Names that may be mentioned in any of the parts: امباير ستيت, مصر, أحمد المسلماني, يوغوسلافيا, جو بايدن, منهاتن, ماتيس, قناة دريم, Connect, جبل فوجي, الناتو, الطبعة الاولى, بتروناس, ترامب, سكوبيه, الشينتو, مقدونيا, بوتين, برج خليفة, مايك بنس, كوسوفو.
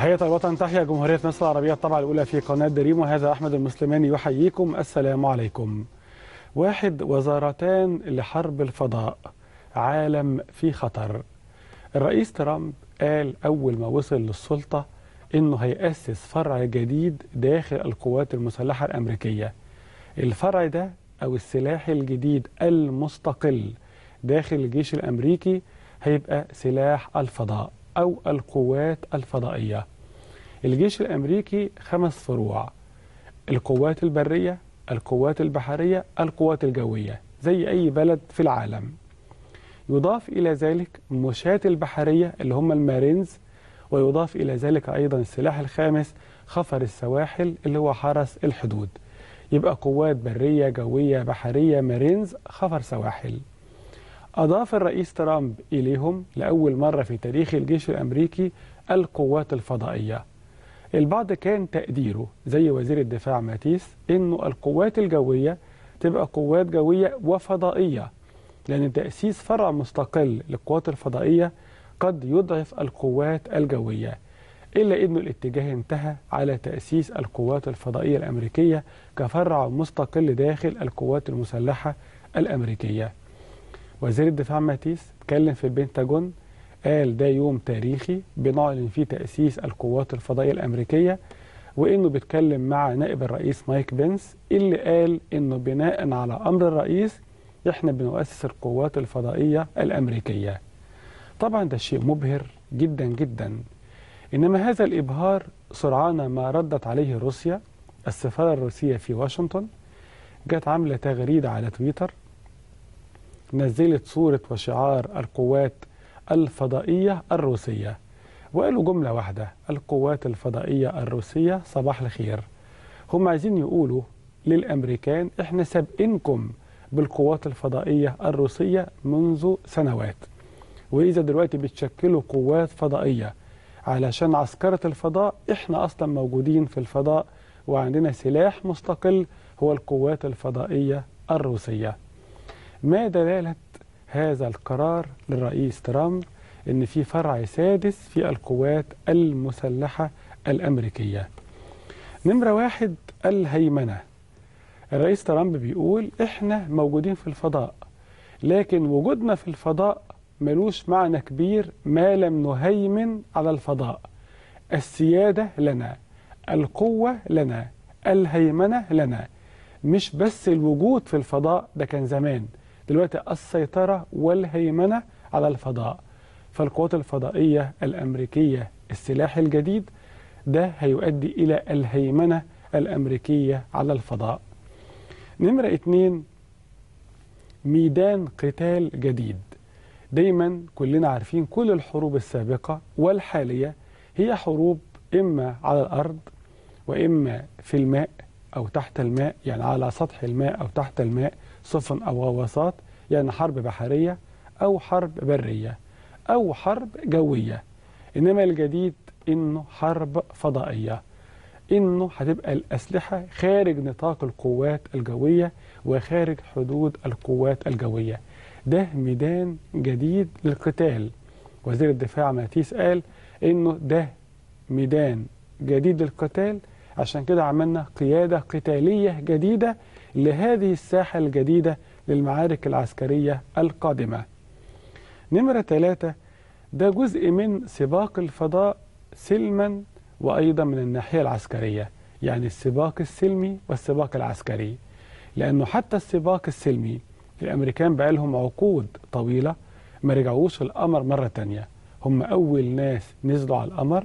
تحية الوطن، تحية جمهورية مصر العربية الطبعة الأولى في قناة دريم، وهذا أحمد المسلماني يحييكم. السلام عليكم. وزارتان لحرب الفضاء، عالم في خطر. الرئيس ترامب قال أول ما وصل للسلطة إنه هيأسس فرع جديد داخل القوات المسلحة الأمريكية. الفرع ده أو السلاح الجديد المستقل داخل الجيش الأمريكي هيبقى سلاح الفضاء أو القوات الفضائية. الجيش الأمريكي 5 فروع: القوات البرية، القوات البحرية، القوات الجوية، زي أي بلد في العالم. يضاف إلى ذلك مشاة البحرية اللي هم المارينز، ويضاف إلى ذلك أيضا السلاح الخامس خفر السواحل اللي هو حرس الحدود. يبقى قوات برية، جوية، بحرية، مارينز، خفر سواحل. أضاف الرئيس ترامب إليهم لأول مرة في تاريخ الجيش الأمريكي القوات الفضائية. البعض كان تقديره زي وزير الدفاع ماتيس إنه القوات الجوية تبقى قوات جوية وفضائية، لأن تأسيس فرع مستقل للقوات الفضائية قد يضعف القوات الجوية، إلا إنه الاتجاه انتهى على تأسيس القوات الفضائية الأمريكية كفرع مستقل داخل القوات المسلحة الأمريكية. وزير الدفاع ماتيس اتكلم في البنتاجون، قال ده يوم تاريخي بنعلن فيه تأسيس القوات الفضائية الأمريكية، وإنه بيتكلم مع نائب الرئيس مايك بنس اللي قال إنه بناء على أمر الرئيس إحنا بنؤسس القوات الفضائية الأمريكية. طبعا ده شيء مبهر جدا جدا، إنما هذا الإبهار سرعان ما ردت عليه روسيا. السفارة الروسية في واشنطن جت عاملة تغريدة على تويتر، نزلت صورة وشعار القوات الفضائية الروسية، وقالوا جملة واحدة: القوات الفضائية الروسية صباح الخير. هم عايزين يقولوا للأمريكان إحنا سابقينكم بالقوات الفضائية الروسية منذ سنوات، وإذا دلوقتي بتشكلوا قوات فضائية علشان عسكرة الفضاء، إحنا أصلا موجودين في الفضاء وعندنا سلاح مستقل هو القوات الفضائية الروسية. ما دلالة هذا القرار للرئيس ترامب؟ إن في فرع سادس في القوات المسلحة الأمريكية. نمرة 1، الهيمنة. الرئيس ترامب بيقول إحنا موجودين في الفضاء، لكن وجودنا في الفضاء ملوش معنى كبير ما لم نهيمن على الفضاء. السيادة لنا، القوة لنا، الهيمنة لنا. مش بس الوجود في الفضاء، ده كان زمان، دلوقتي السيطرة والهيمنة على الفضاء. فالقوات الفضائية الأمريكية السلاح الجديد ده هيؤدي إلى الهيمنة الأمريكية على الفضاء. نمرة 2، ميدان قتال جديد. دايما كلنا عارفين كل الحروب السابقة والحالية هي حروب إما على الأرض وإما في الماء أو تحت الماء، يعني على سطح الماء أو تحت الماء، سفن أو غواصات، يعني حرب بحرية أو حرب برية أو حرب جوية. إنما الجديد إنه حرب فضائية، إنه هتبقى الأسلحة خارج نطاق القوات الجوية وخارج حدود القوات الجوية. ده ميدان جديد للقتال. وزير الدفاع ماتيس قال إنه ده ميدان جديد للقتال، عشان كده عملنا قيادة قتالية جديدة لهذه الساحة الجديدة للمعارك العسكرية القادمة. نمرة 3، ده جزء من سباق الفضاء سلما وأيضا من الناحية العسكرية، يعني السباق السلمي والسباق العسكري. لأنه حتى السباق السلمي الأمريكان بقالهم عقود طويلة ما رجعوش القمر مرة تانية، هم أول ناس نزلوا على القمر.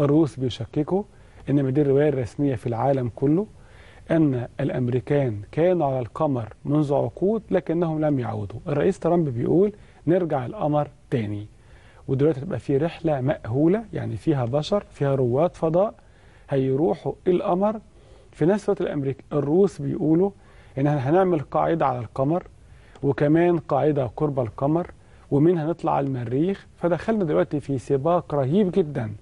الروس بيشككوا، إنما دي الرواية الرسمية في العالم كله، أن الأمريكان كانوا على القمر منذ عقود لكنهم لم يعودوا. الرئيس ترامب بيقول نرجع القمر تاني، ودلوقتي هتبقى في رحلة مأهولة، يعني فيها بشر، فيها رواد فضاء هيروحوا القمر. في نفس الوقت الروس بيقولوا إن احنا هنعمل قاعدة على القمر، وكمان قاعدة قرب القمر، ومنها نطلع على المريخ. فدخلنا دلوقتي في سباق رهيب جدا،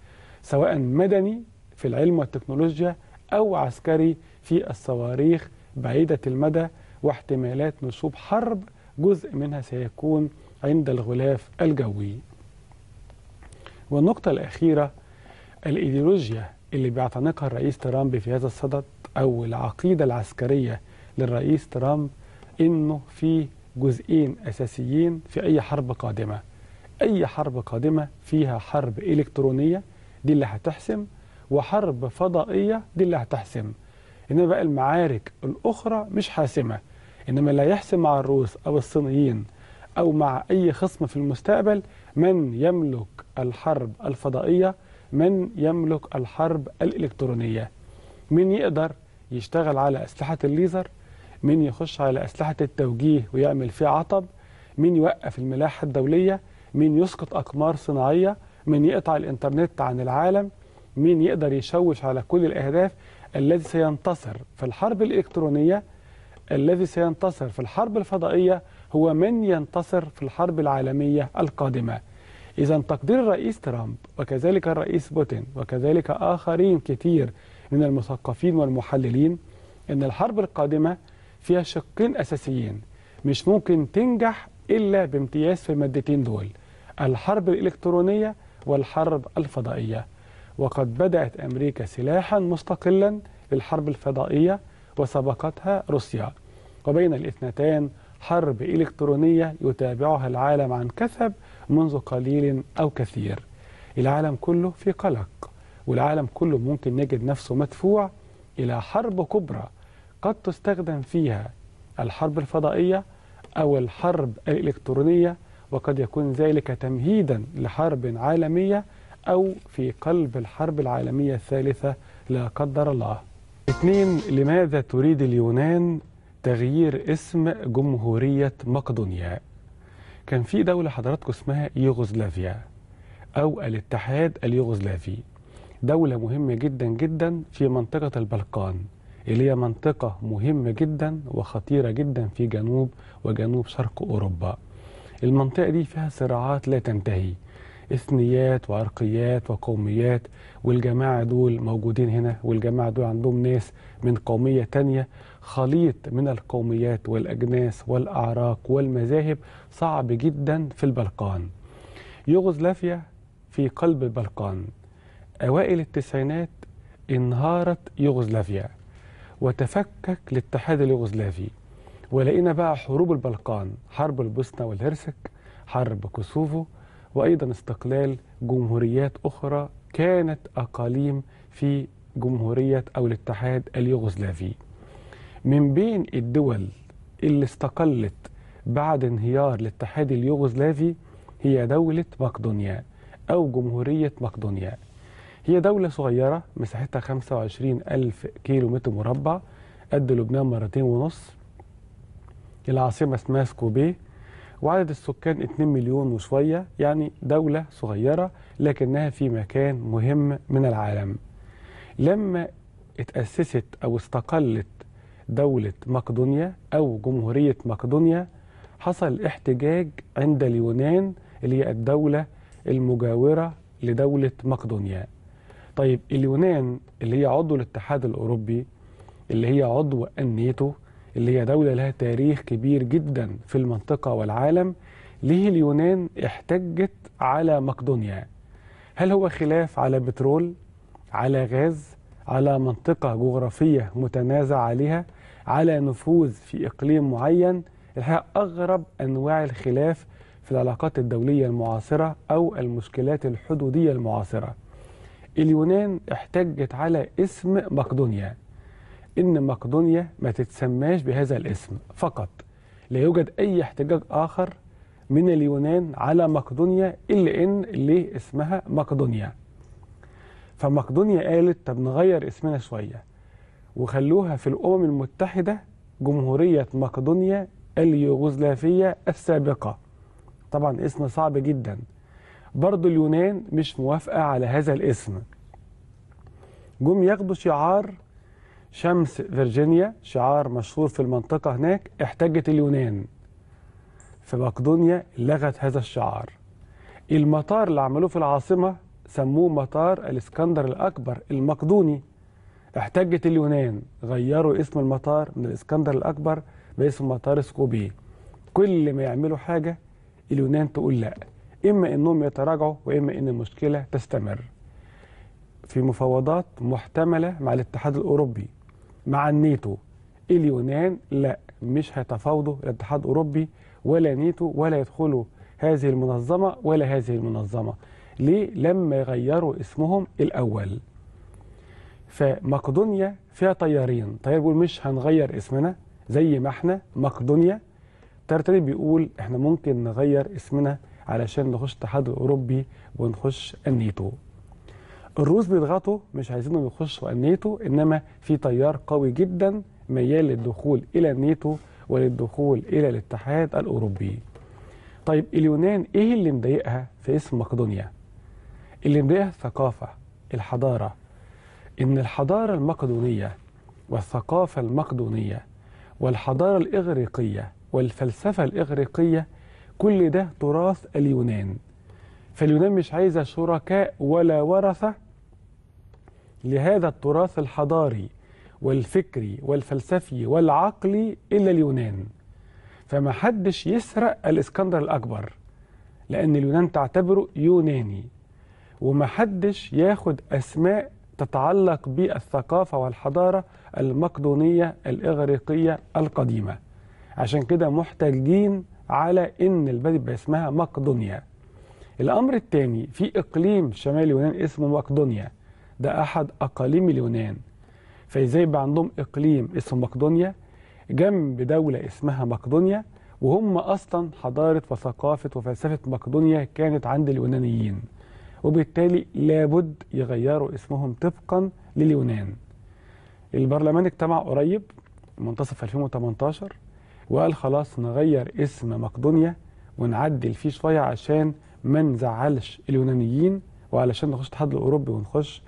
سواء مدني في العلم والتكنولوجيا أو عسكري في الصواريخ بعيدة المدى واحتمالات نشوب حرب جزء منها سيكون عند الغلاف الجوي. والنقطة الأخيرة الإيديولوجيا اللي بيعتنقها الرئيس ترامب في هذا الصدد أو العقيدة العسكرية للرئيس ترامب إنه في جزئين أساسيين في أي حرب قادمة. أي حرب قادمة فيها حرب إلكترونية دي اللي هتحسم، وحرب فضائية دي اللي هتحسم. إنما بقى المعارك الأخرى مش حاسمة، إنما لا يحسم مع الروس أو الصينيين أو مع أي خصم في المستقبل من يملك الحرب الفضائية، من يملك الحرب الإلكترونية، من يقدر يشتغل على أسلحة الليزر، من يخش على أسلحة التوجيه ويعمل فيها عطب، من يوقف الملاحة الدولية، من يسقط أقمار صناعية، من يقطع الإنترنت عن العالم، من يقدر يشوش على كل الأهداف. الذي سينتصر في الحرب الإلكترونية، الذي سينتصر في الحرب الفضائية، هو من ينتصر في الحرب العالمية القادمة. إذا تقدير الرئيس ترامب وكذلك الرئيس بوتين وكذلك آخرين كتير من المثقفين والمحللين إن الحرب القادمة فيها شقين أساسيين مش ممكن تنجح إلا بامتياز في المادتين دول، الحرب الإلكترونية والحرب الفضائية. وقد بدأت أمريكا سلاحا مستقلا للحرب الفضائية وسبقتها روسيا، وبين الاثنتين حرب إلكترونية يتابعها العالم عن كثب منذ قليل أو كثير. العالم كله في قلق، والعالم كله ممكن يجد نفسه مدفوع إلى حرب كبرى قد تستخدم فيها الحرب الفضائية أو الحرب الإلكترونية، وقد يكون ذلك تمهيدا لحرب عالمية أو في قلب الحرب العالمية الثالثة لا قدر الله. 2. لماذا تريد اليونان تغيير اسم جمهورية مقدونيا؟ كان في دولة حضراتكم اسمها يوغوسلافيا أو الاتحاد اليوغوسلافي، دولة مهمة جدا جدا في منطقة البلقان اللي هي منطقة مهمة جدا وخطيرة جدا في جنوب وجنوب شرق أوروبا. المنطقة دي فيها صراعات لا تنتهي، إثنيات وعرقيات وقوميات، والجماعة دول موجودين هنا والجماعة دول عندهم ناس من قومية تانية، خليط من القوميات والأجناس والأعراق والمذاهب صعب جدا في البلقان. يوغوسلافيا في قلب البلقان. أوائل التسعينات انهارت يوغوسلافيا وتفكك الاتحاد اليوغوسلافي، ولقينا بقى حروب البلقان، حرب البوسنة والهرسك، حرب كوسوفو، وأيضا استقلال جمهوريات أخرى كانت أقاليم في جمهورية أو الاتحاد اليوغوسلافي. من بين الدول اللي استقلت بعد انهيار الاتحاد اليوغوسلافي هي دولة مقدونيا أو جمهورية مقدونيا. هي دولة صغيرة مساحتها 25,000 كيلومتر مربع، قد لبنان 2.5 مرات. العاصمة اسمها سكوبيه، وعدد السكان 2 مليون وشوية، يعني دولة صغيرة لكنها في مكان مهم من العالم. لما اتأسست أو استقلت دولة مقدونيا أو جمهورية مقدونيا حصل احتجاج عند اليونان اللي هي الدولة المجاورة لدولة مقدونيا. طيب اليونان اللي هي عضو الاتحاد الأوروبي، اللي هي عضو الناتو، اللي هي دولة لها تاريخ كبير جدا في المنطقة والعالم، ليه اليونان احتجت على مقدونيا؟ هل هو خلاف على بترول، على غاز، على منطقة جغرافية متنازع عليها، على نفوذ في إقليم معين؟ لها أغرب أنواع الخلاف في العلاقات الدولية المعاصرة أو المشكلات الحدودية المعاصرة. اليونان احتجت على اسم مقدونيا، إن مقدونيا ما تتسماش بهذا الاسم فقط، لا يوجد أي احتجاج آخر من اليونان على مقدونيا إلا إن ليه اسمها مقدونيا. فمقدونيا قالت طب نغير اسمنا شوية، وخلوها في الأمم المتحدة جمهورية مقدونيا اليوغوسلافية السابقة. طبعا اسم صعب جدا، برضو اليونان مش موافقة على هذا الاسم. جم ياخدوا شعار شمس فيرجينيا، شعار مشهور في المنطقة هناك، احتجت اليونان، فمقدونيا لغت هذا الشعار. المطار اللي عملوه في العاصمة سموه مطار الإسكندر الأكبر المقدوني، احتجت اليونان، غيروا اسم المطار من الإسكندر الأكبر باسم مطار سكوبيه. كل ما يعملوا حاجة اليونان تقول لا، إما إنهم يتراجعوا وإما إن المشكلة تستمر. في مفاوضات محتملة مع الاتحاد الأوروبي، مع الناتو. اليونان لا، مش هيتفاوضوا الاتحاد الأوروبي ولا ناتو، ولا يدخلوا هذه المنظمة ولا هذه المنظمة. ليه؟ لما يغيروا اسمهم الأول. فمقدونيا فيها طيارين، طيار بيقول مش هنغير اسمنا زي ما احنا مقدونيا، طيار تاني بيقول احنا ممكن نغير اسمنا علشان نخش الاتحاد الأوروبي ونخش الناتو. الروس بيضغطوا، مش عايزينهم يخشوا الناتو، انما في تيار قوي جدا ميال للدخول الى الناتو وللدخول الى الاتحاد الاوروبي. طيب اليونان ايه اللي مضايقها في اسم مقدونيا؟ اللي مضايقها الثقافه، الحضاره. ان الحضاره المقدونيه والثقافه المقدونيه والحضاره الاغريقيه والفلسفه الاغريقيه كل ده تراث اليونان. فاليونان مش عايزه شركاء ولا ورثه لهذا التراث الحضاري والفكري والفلسفي والعقلي إلا اليونان. فما حدش يسرق الإسكندر الأكبر لأن اليونان تعتبره يوناني، وما حدش ياخد أسماء تتعلق بالثقافة والحضارة المقدونية الإغريقية القديمة. عشان كده محتاجين على إن البلد يبقى اسمها مقدونيا. الأمر الثاني، في إقليم شمال اليونان اسمه مقدونيا، ده أحد أقاليم اليونان. فازاي يبقى عندهم اقليم اسمه مقدونيا جنب دوله اسمها مقدونيا، وهم اصلا حضاره وثقافه وفلسفه مقدونيا كانت عند اليونانيين، وبالتالي لابد يغيروا اسمهم طبقا لليونان. البرلمان اجتمع قريب منتصف 2018 وقال خلاص نغير اسم مقدونيا ونعدل فيه شويه عشان ما نزعلش اليونانيين، وعلشان نخش الاتحاد الاوروبي ونخش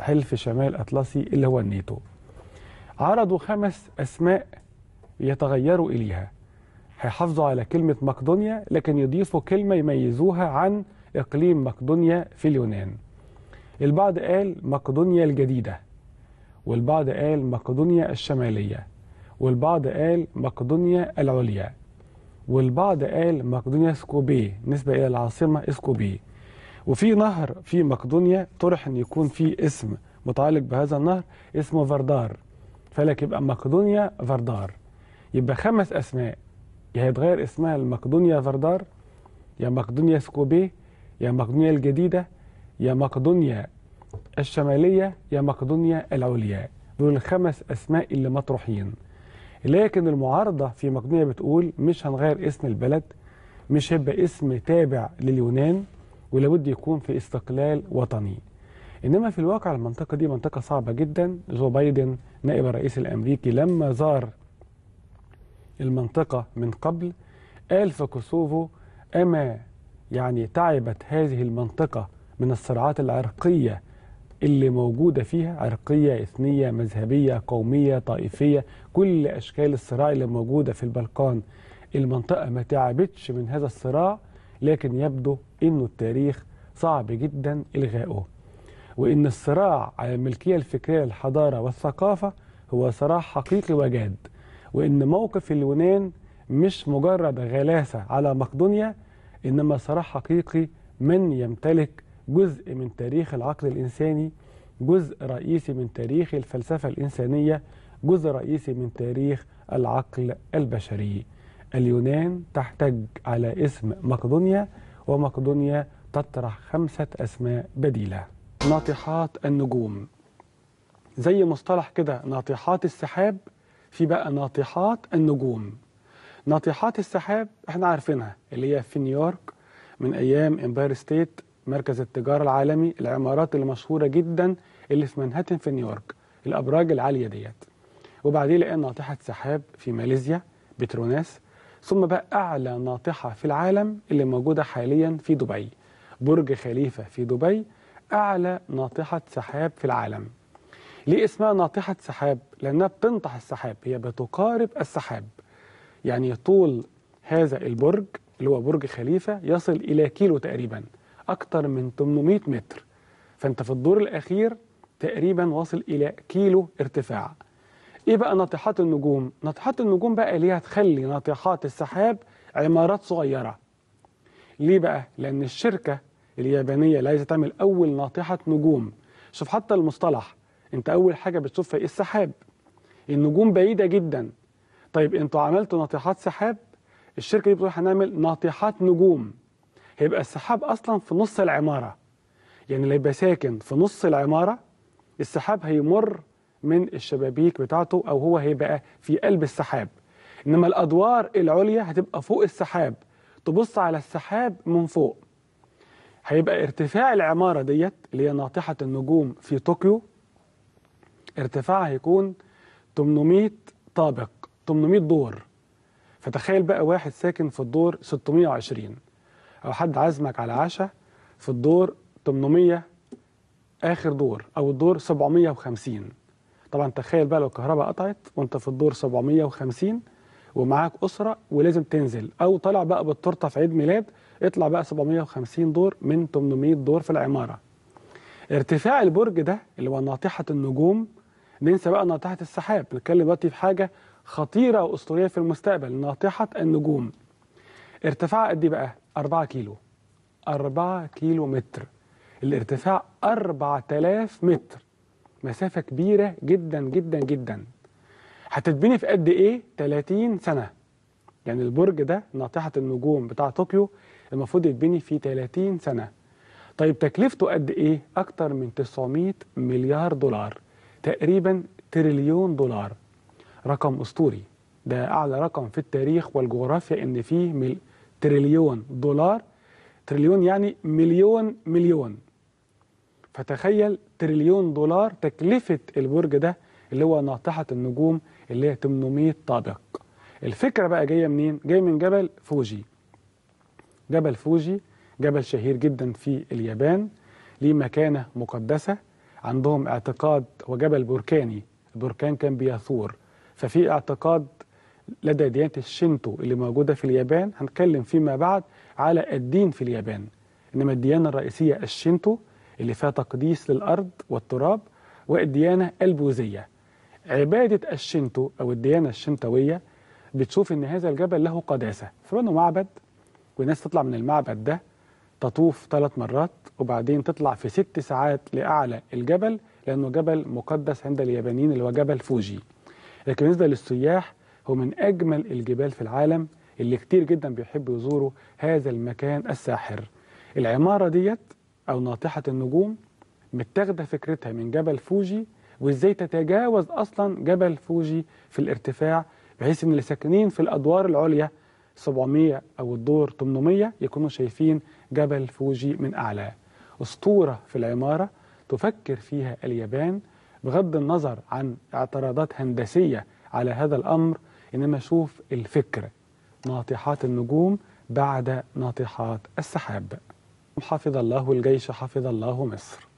حلف شمال الأطلسي اللي هو الناتو. عرضوا 5 أسماء يتغيروا إليها، هيحافظوا على كلمة مقدونيا لكن يضيفوا كلمة يميزوها عن إقليم مقدونيا في اليونان. البعض قال مقدونيا الجديدة، والبعض قال مقدونيا الشمالية، والبعض قال مقدونيا العليا، والبعض قال مقدونيا سكوبيه نسبة إلى العاصمة سكوبيه. وفي نهر في مقدونيا طرح ان يكون في اسم متعلق بهذا النهر اسمه فردار، فلك يبقى مقدونيا فردار. يبقى 5 أسماء، يا هيتغير اسمها لمقدونيا فردار، يا مقدونيا سكوبيه، يا مقدونيا الجديده، يا مقدونيا الشماليه، يا مقدونيا العليا. دول ال5 أسماء اللي مطروحين. لكن المعارضه في مقدونيا بتقول مش هنغير اسم البلد، مش هيبقى اسم تابع لليونان، ولابد يكون في استقلال وطني. انما في الواقع المنطقه دي منطقه صعبه جدا. جو بايدن نائب الرئيس الامريكي لما زار المنطقه من قبل قال في كوسوفو اما يعني تعبت هذه المنطقه من الصراعات العرقيه اللي موجوده فيها، عرقيه، اثنيه، مذهبيه، قوميه، طائفيه، كل اشكال الصراع اللي موجوده في البلقان. المنطقه ما تعبتش من هذا الصراع، لكن يبدو إنه التاريخ صعب جدا إلغاؤه، وإن الصراع على الملكية الفكرية للحضارة والثقافة هو صراع حقيقي وجاد، وإن موقف اليونان مش مجرد غلاسة على مقدونيا، إنما صراع حقيقي من يمتلك جزء من تاريخ العقل الإنساني، جزء رئيسي من تاريخ الفلسفة الإنسانية، جزء رئيسي من تاريخ العقل البشري. اليونان تحتج على اسم مقدونيا، ومقدونيا تطرح 5 أسماء بديلة. ناطحات النجوم، زي مصطلح كده ناطحات السحاب، في بقى ناطحات النجوم. ناطحات السحاب احنا عارفينها، اللي هي في نيويورك من ايام امباير ستيت، مركز التجارة العالمي، العمارات المشهورة جدا اللي في منهاتن في نيويورك، الابراج العالية ديت. وبعدين لقينا ناطحة سحاب في ماليزيا بتروناس، ثم بقى أعلى ناطحة في العالم اللي موجودة حاليا في دبي، برج خليفة في دبي، أعلى ناطحة سحاب في العالم. ليه اسمها ناطحة سحاب؟ لأنها بتنطح السحاب، هي بتقارب السحاب. يعني طول هذا البرج اللي هو برج خليفة يصل إلى كيلو تقريبا، أكتر من 800 متر. فأنت في الدور الأخير تقريبا واصل إلى كيلو ارتفاع. ايه بقى ناطحات النجوم؟ ناطحات النجوم بقى ليه هتخلي ناطحات السحاب عمارات صغيرة. ليه بقى؟ لأن الشركة اليابانية اللي عايزة تعمل أول ناطحة نجوم شوف حتى المصطلح، انت اول حاجه بتشوفها ايه؟ السحاب. النجوم بعيده جدا. طيب انتوا عملتوا ناطحات سحاب، الشركه دي بتقول هنعمل ناطحات نجوم. هيبقى السحاب اصلا في نص العماره، يعني اللي يبقى ساكن في نص العماره السحاب هيمر من الشبابيك بتاعته، او هو هيبقى في قلب السحاب. انما الادوار العليا هتبقى فوق السحاب، تبص على السحاب من فوق. هيبقى ارتفاع العماره ديت اللي هي ناطحه النجوم في طوكيو، ارتفاعها هيكون 800 طابق، 800 دور. فتخيل بقى واحد ساكن في الدور 620، او حد عازمك على عشاء في الدور 800 اخر دور، او الدور 750. طبعا تخيل بقى لو الكهرباء قطعت وانت في الدور 750 ومعاك اسره ولازم تنزل، او طالع بقى بالتورته في عيد ميلاد، اطلع بقى 750 دور من 800 دور في العماره. ارتفاع البرج ده اللي هو ناطحه النجوم، ننسى بقى ناطحه السحاب، نتكلم دلوقتي في حاجه خطيره واسطوريه في المستقبل، ناطحه النجوم. ارتفاعها قد ايه بقى؟ 4 كيلو. 4 كيلو متر. الارتفاع 4000 متر. مسافه كبيره جدا جدا جدا. هتتبني في قد ايه؟ 30 سنه. يعني البرج ده ناطحه النجوم بتاع طوكيو المفروض يتبني في 30 سنه. طيب تكلفته قد ايه؟ اكتر من 900 مليار دولار، تقريبا تريليون دولار. رقم اسطوري، ده اعلى رقم في التاريخ والجغرافيا ان فيه تريليون دولار. تريليون يعني مليون مليون. فتخيل تريليون دولار تكلفة البرج ده اللي هو ناطحة النجوم اللي هي 800 طابق. الفكرة بقى جاية منين؟ جاية من جبل فوجي. جبل فوجي جبل شهير جدا في اليابان، ليه مكانة مقدسة، عندهم اعتقاد، وجبل بركاني، البركان كان بيثور، ففي اعتقاد لدى ديانة الشينتو اللي موجودة في اليابان. هنتكلم فيما بعد على الدين في اليابان، إنما الديانة الرئيسية الشينتو اللي فيها تقديس للأرض والتراب، والديانة البوذية. عبادة الشينتو أو الديانة الشنتوية بتشوف إن هذا الجبل له قداسة، فبنوا معبد، والناس تطلع من المعبد ده تطوف 3 مرات، وبعدين تطلع في 6 ساعات لأعلى الجبل، لأنه جبل مقدس عند اليابانيين اللي هو جبل فوجي. لكن بالنسبة للسياح هو من أجمل الجبال في العالم، اللي كتير جدا بيحبوا يزوروا هذا المكان الساحر. العمارة ديت أو ناطحة النجوم متاخدة فكرتها من جبل فوجي، وإزاي تتجاوز أصلا جبل فوجي في الارتفاع، بحيث إن اللي ساكنين في الأدوار العليا 700 أو الدور 800 يكونوا شايفين جبل فوجي من أعلى. أسطورة في العمارة تفكر فيها اليابان، بغض النظر عن اعتراضات هندسية على هذا الأمر، إنما شوف الفكرة، ناطحات النجوم بعد ناطحات السحاب. حفظ الله الجيش، حفظ الله مصر.